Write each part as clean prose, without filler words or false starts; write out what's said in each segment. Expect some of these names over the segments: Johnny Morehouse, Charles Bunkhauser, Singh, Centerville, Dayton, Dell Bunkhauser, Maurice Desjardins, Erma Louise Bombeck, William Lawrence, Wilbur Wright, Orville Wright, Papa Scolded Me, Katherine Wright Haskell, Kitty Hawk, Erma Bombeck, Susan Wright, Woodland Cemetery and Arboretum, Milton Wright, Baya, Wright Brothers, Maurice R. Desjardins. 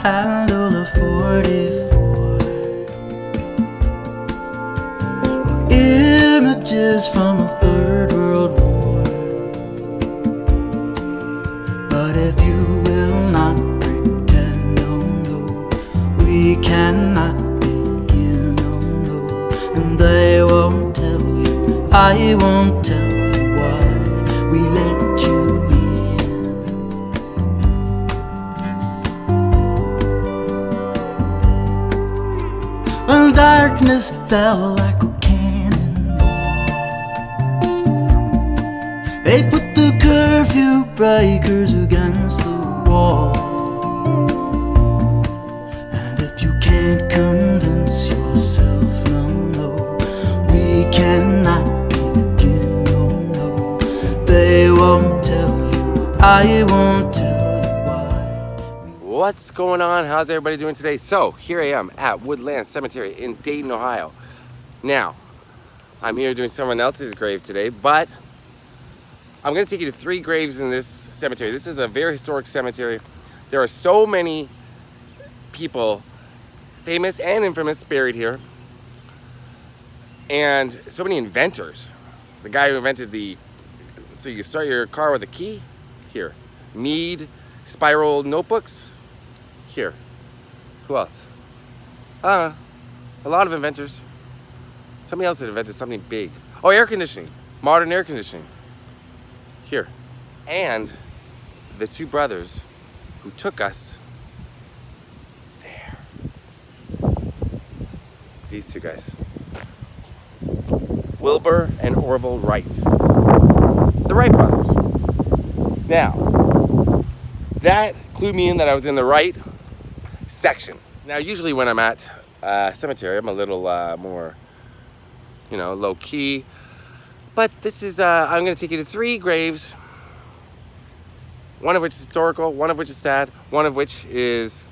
paddle of 44. Images from a third world war. But if you will not pretend, oh no, we cannot begin, oh no. And they won't tell you, I won't tell you. Darkness fell like a cannonball. They put the curfew breakers against the wall. And if you can't convince yourself, no, no, we cannot begin, no, no. They won't tell you, I won't tell you. What's going on? How's everybody doing today? So here I am at Woodland Cemetery in Dayton, Ohio. Now, I'm here doing someone else's grave today, but I'm going to take you to three graves in this cemetery. This is a very historic cemetery. There are so many people, famous and infamous, buried here. And so many inventors. The guy who invented the, so you start your car with a key, here. Mead, spiral notebooks, here. Who else? A lot of inventors. Somebody else that invented something big. Oh, air conditioning. Modern air conditioning. Here. And the two brothers who took us there. These two guys. Wilbur and Orville Wright. The Wright brothers. Now, that clued me in that I was in the right section. Now, usually when I'm at a cemetery, I'm a little more, you know, low key. But this is, I'm gonna take you to three graves, one of which is historical, one of which is sad, one of which is,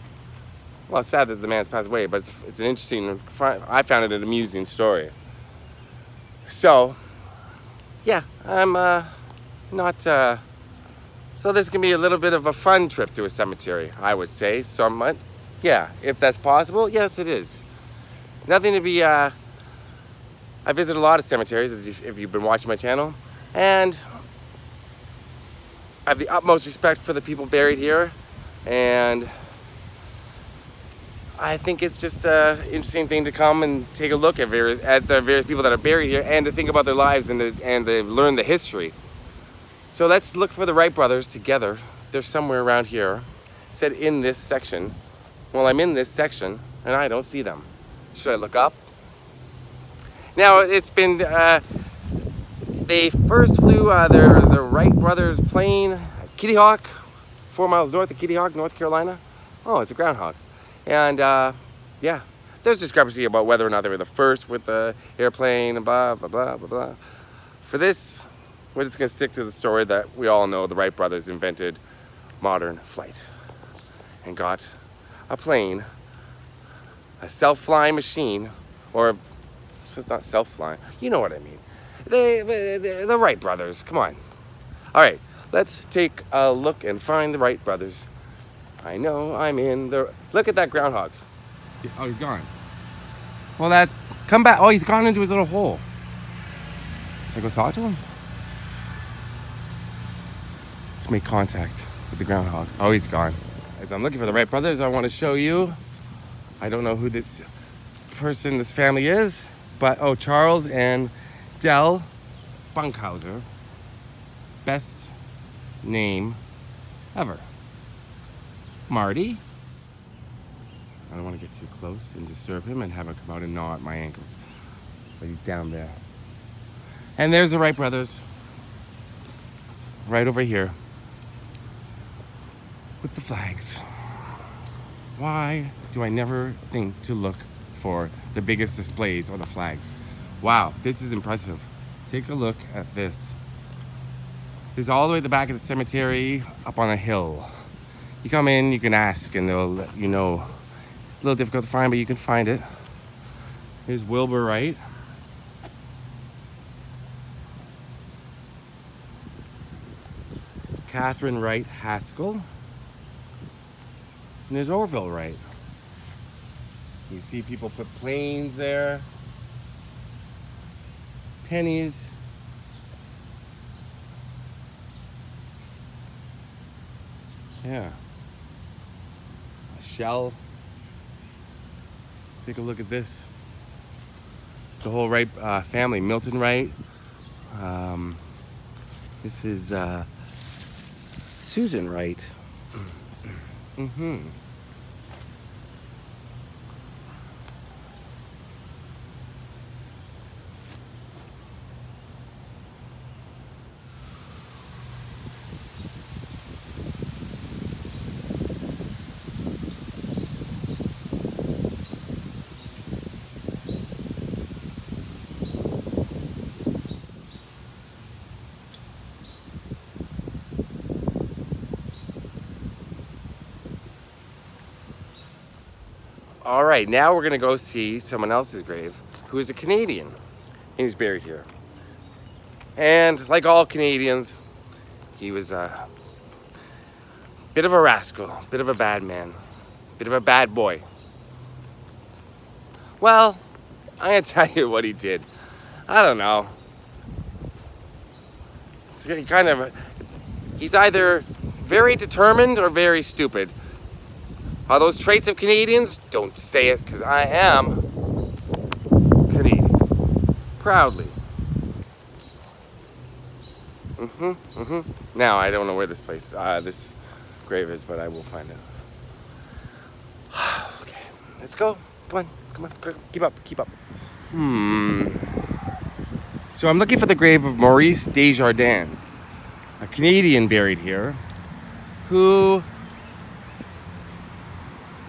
well, it's sad that the man's passed away, but it's an interesting, I found it an amusing story. So, yeah, I'm not, so this can be a little bit of a fun trip through a cemetery, I would say, somewhat. Yeah, if that's possible, yes it is. Nothing to be, I visit a lot of cemeteries, as if you've been watching my channel, and I have the utmost respect for the people buried here, and I think it's just an interesting thing to come and take a look at, the various people that are buried here, and to think about their lives, and to learn the history. So let's look for the Wright brothers together. They're somewhere around here, said in this section. Well, I'm in this section, and I don't see them. Should I look up? Now, it's been, they first flew the Wright brothers plane, Kitty Hawk, 4 miles north of Kitty Hawk, North Carolina. Oh, it's a groundhog. And, yeah, there's discrepancy about whether or not they were the first with the airplane, and blah, blah, blah, blah, blah. For this, we're just going to stick to the story that we all know, the Wright brothers invented modern flight and got a plane, a self-flying machine, or it's not self-flying, you know what I mean. The Wright brothers, come on. All right, let's take a look and find the Wright brothers. I know I'm in the, look at that groundhog. Oh, he's gone. Well, that's, come back. Oh, he's gone into his little hole. Should I go talk to him? Let's make contact with the groundhog. Oh, he's gone. As I'm looking for the Wright brothers, I want to show you, I don't know who this person, this family is, but, oh, Charles and Dell Bunkhauser. Best name ever. Marty. I don't want to get too close and disturb him and have him come out and gnaw at my ankles. But he's down there. And there's the Wright brothers. Right over here. With the flags. Why do I never think to look for the biggest displays or the flags? Wow, this is impressive. Take a look at this. This is all the way at the back of the cemetery, up on a hill. You come in, you can ask, and they'll let you know. It's a little difficult to find, but you can find it. Here's Wilbur Wright. Katherine Wright Haskell. And there's Orville Wright. You see people put planes there, pennies. Yeah. A shell. Take a look at this. It's the whole Wright family. Milton Wright. This is Susan Wright. Mm-hmm. All right, now we're gonna go see someone else's grave who is a Canadian, and he's buried here. And like all Canadians, he was a bit of a rascal, bit of a bad man, bit of a bad boy. Well, I'm gonna tell you what he did. I don't know. It's kind of, he's either very determined or very stupid. Are those traits of Canadians? Don't say it, because I am Canadian. Proudly. Now, I don't know where this place, this grave is, but I will find out. Okay, let's go. Come on, come on, quick. Keep up, keep up. So I'm looking for the grave of Maurice Desjardins, a Canadian buried here, who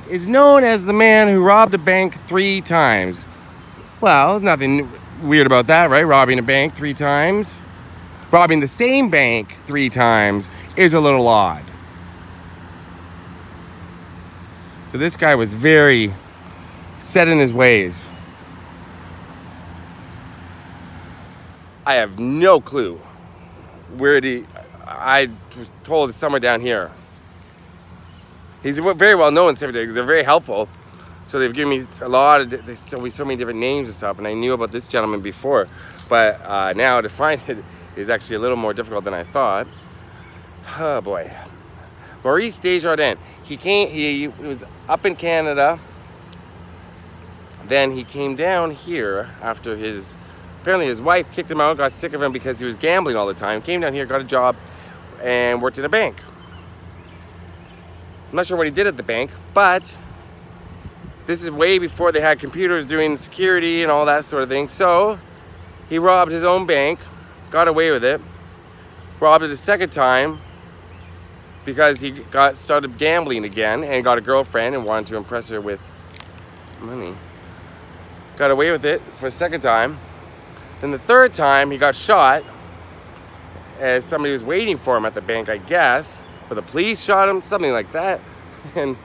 is known as the man who robbed a bank 3 times. Well, nothing weird about that, right? Robbing a bank 3 times. Robbing the same bank 3 times is a little odd. So this guy was very set in his ways. I have no clue where I was told it's somewhere down here. He's very well known in Centerville. They're very helpful. So they've given me a lot of, they told me so many different names and stuff, and I knew about this gentleman before. But now to find it is actually a little more difficult than I thought. Oh boy. Maurice Desjardins. He was up in Canada. Then he came down here after his, apparently his wife kicked him out, got sick of him because he was gambling all the time. Came down here, got a job, and worked in a bank. I'm not sure what he did at the bank, but this is way before they had computers doing security and all that sort of thing. So he robbed his own bank, got away with it, robbed it a second time because he started gambling again and got a girlfriend and wanted to impress her with money. Got away with it for a second time. Then the third time he got shot as somebody was waiting for him at the bank, I guess. Or the police shot him, something like that. And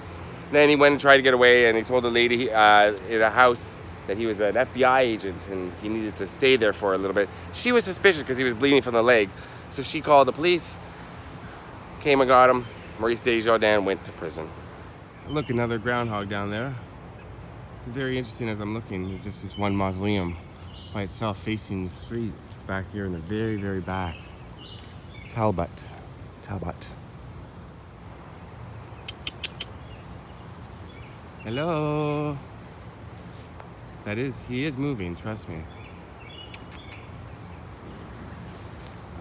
then he went and tried to get away, and he told the lady in a house that he was an FBI agent and he needed to stay there for a little bit. She was suspicious because he was bleeding from the leg. So she called the police, came and got him. Maurice Desjardins went to prison. Look, another groundhog down there. It's very interesting as I'm looking. It's just this one mausoleum by itself facing the street back here in the very, very back. Talbot. Hello. That is, he is moving, trust me.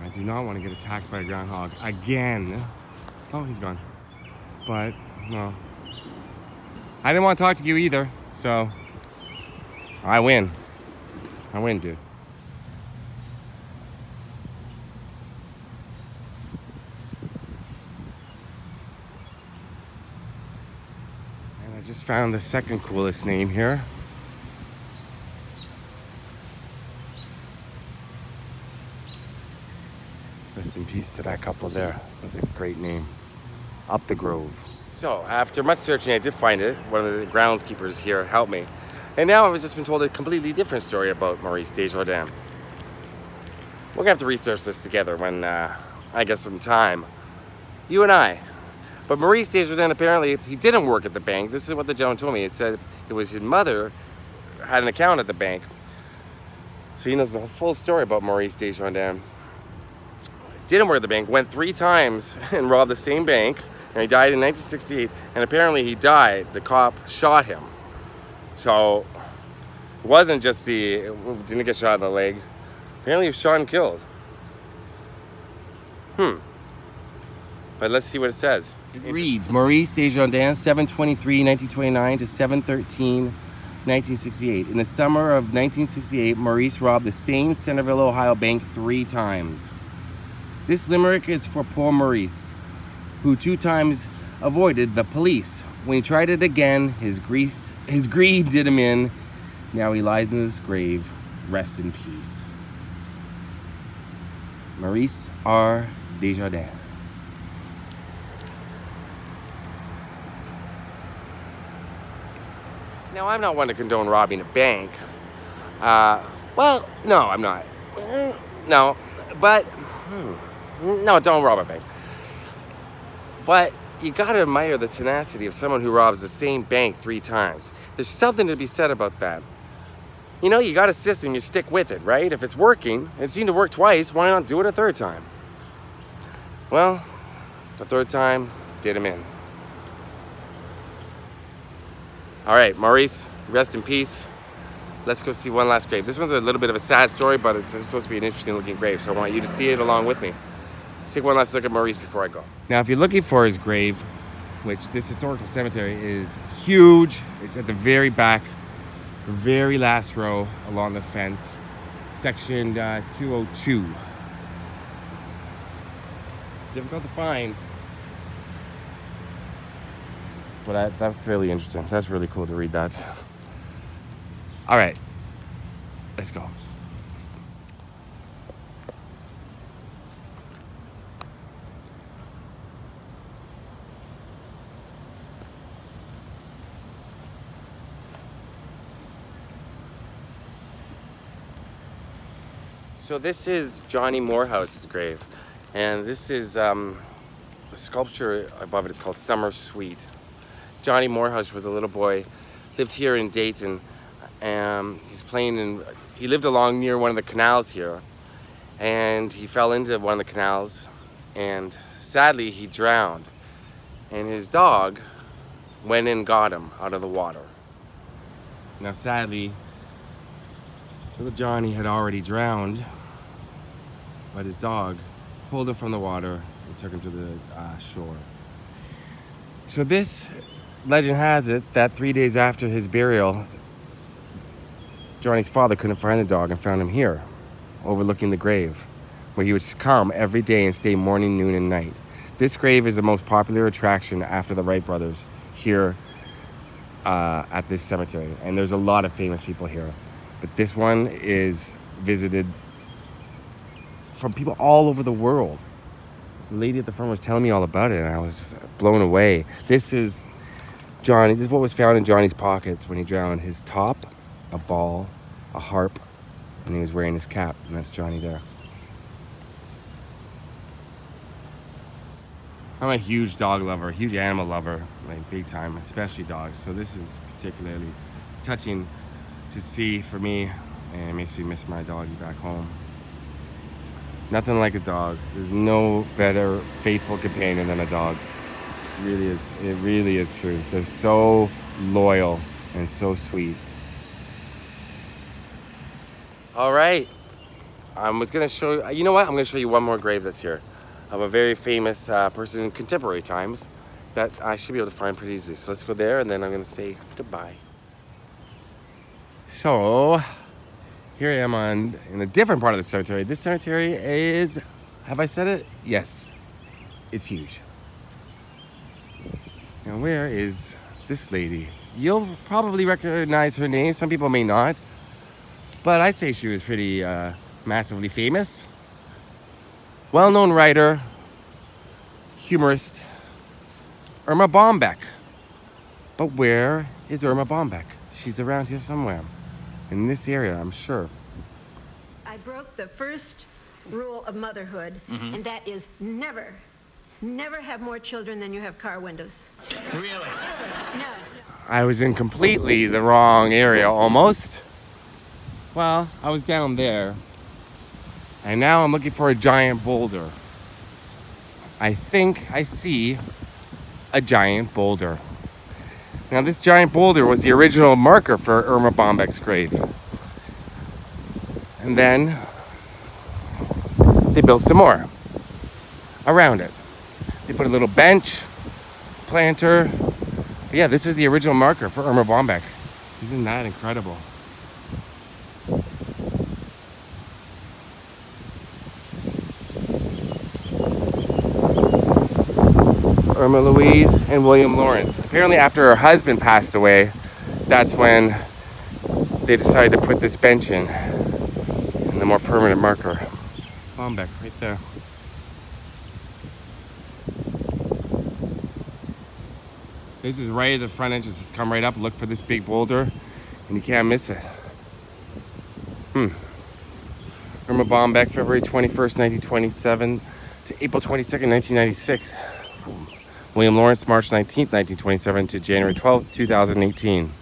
I do not want to get attacked by a groundhog again. Oh, he's gone. But, no. I didn't want to talk to you either, so I win. I win, dude. Just found the second coolest name here. Rest in peace to that couple there. That's a great name. Up the Grove. So after much searching, I did find it. One of the groundskeepers here helped me. And now I've just been told a completely different story about Maurice Desjardins. We're gonna have to research this together when I get some time. You and I. But Maurice Desjardins, apparently, he didn't work at the bank. This is what the gentleman told me. It said it was his mother had an account at the bank. So he knows the full story about Maurice Desjardins. Didn't work at the bank, went 3 times and robbed the same bank, and he died in 1968, and apparently he died. The cop shot him. So it wasn't just didn't get shot in the leg. Apparently he was shot and killed. But let's see what it says. It reads, Maurice Desjardins, 7/23/1929 to 7/13/1968. In the summer of 1968, Maurice robbed the same Centerville, Ohio bank 3 times. This limerick is for poor Maurice, who 2 times avoided the police. When he tried it again, his greed did him in. Now he lies in his grave. Rest in peace. Maurice R. Desjardins. Now, I'm not one to condone robbing a bank. Well, no, I'm not. No, but... No, don't rob a bank. But you gotta admire the tenacity of someone who robs the same bank 3 times. There's something to be said about that. You know, you got a system, you stick with it, right? If it's working, it seemed to work twice, why not do it a 3rd time? Well, the 3rd time did him in. All right, Maurice, rest in peace. Let's go see one last grave. This one's a little bit of a sad story, but it's supposed to be an interesting looking grave, so I want you to see it along with me. Let's take one last look at Maurice before I go. Now, if you're looking for his grave, which this historical cemetery is huge, it's at the very back, the very last row along the fence, section 202. Difficult to find. But that's really interesting. That's really cool to read that. All right, let's go. So this is Johnny Morehouse's grave, and this is the sculpture above it is called Summer Sweet. Johnny Morehouse was a little boy, lived here in Dayton, and he lived along near one of the canals here, and he fell into one of the canals, and sadly he drowned, and his dog went and got him out of the water. Now sadly, little Johnny had already drowned, but his dog pulled him from the water and took him to the shore. So this legend has it that 3 days after his burial, Johnny's father couldn't find the dog and found him here, overlooking the grave, where he would come every day and stay morning, noon, and night. This grave is the most popular attraction after the Wright brothers here at this cemetery, and there's a lot of famous people here. But this one is visited from people all over the world. The lady at the front was telling me all about it, and I was just blown away. This is Johnny. This is what was found in Johnny's pockets when he drowned: his top, a ball, a harp, and he was wearing his cap, and that's Johnny there. I'm a huge dog lover, huge animal lover, like big time, especially dogs. So this is particularly touching to see for me, and it makes me miss my doggy back home. Nothing like a dog. There's no better faithful companion than a dog. Really is. It really is true. They're so loyal and so sweet. All right, I was gonna show you. You know what? I'm gonna show you one more grave that's here, of a very famous person in contemporary times that I should be able to find pretty easily. So let's go there, and then I'm gonna say goodbye. So here I am in a different part of the cemetery. This cemetery is, have I said it? Yes, it's huge. Now, where is this lady? You'll probably recognize her name. Some people may not, but I'd say she was pretty massively famous. Well-known writer, humorist, Erma Bombeck. But where is Erma Bombeck? She's around here somewhere. In this area, I'm sure. I broke the first rule of motherhood, and that is never, Never have more children than you have car windows. Really? No. I was in completely the wrong area, almost. Well, I was down there. And now I'm looking for a giant boulder. I think I see a giant boulder. Now this giant boulder was the original marker for Erma Bombeck's grave. And then they built some more around it. They put a little bench, planter. But yeah, this is the original marker for Erma Bombeck. Isn't that incredible? Erma Louise and William Lawrence. Apparently after her husband passed away, that's when they decided to put this bench in. And the more permanent marker. Bombeck right there. This is right at the front entrance. Just come right up, look for this big boulder, and you can't miss it. Erma Bombeck, February 21st, 1927 to April 22nd, 1996. William Lawrence, March 19th, 1927 to January 12th, 2018.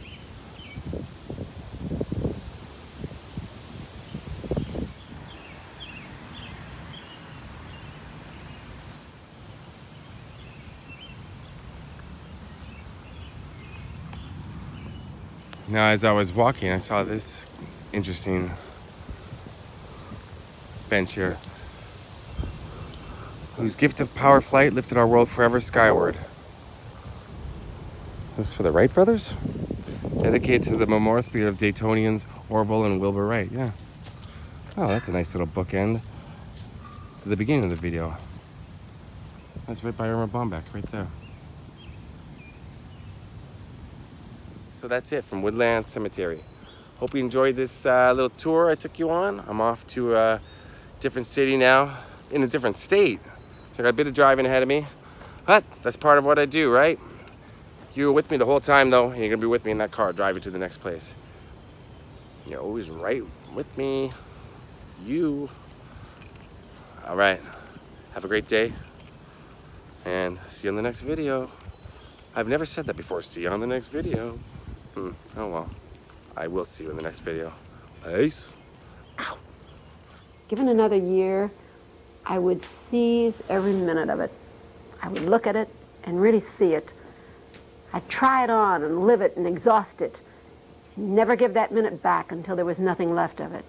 Now, as I was walking, I saw this interesting bench here. Whose gift of power flight lifted our world forever skyward. This is for the Wright Brothers? Dedicated to the memorial spirit of Daytonians Orville and Wilbur Wright, yeah. Oh, that's a nice little bookend to the beginning of the video. That's right by Erma Bombeck, right there. So that's it from Woodland Cemetery. Hope you enjoyed this little tour I took you on. I'm off to a different city now, in a different state. So I got a bit of driving ahead of me, but that's part of what I do, right? You were with me the whole time though, and you're gonna be with me in that car driving to the next place. You're always right with me, you. All right, have a great day and see you on the next video. I've never said that before, see you on the next video. Oh well, I will see you in the next video. Peace. Ow. Given another year, I would seize every minute of it. I would look at it and really see it. I'd try it on and live it and exhaust it. Never give that minute back until there was nothing left of it.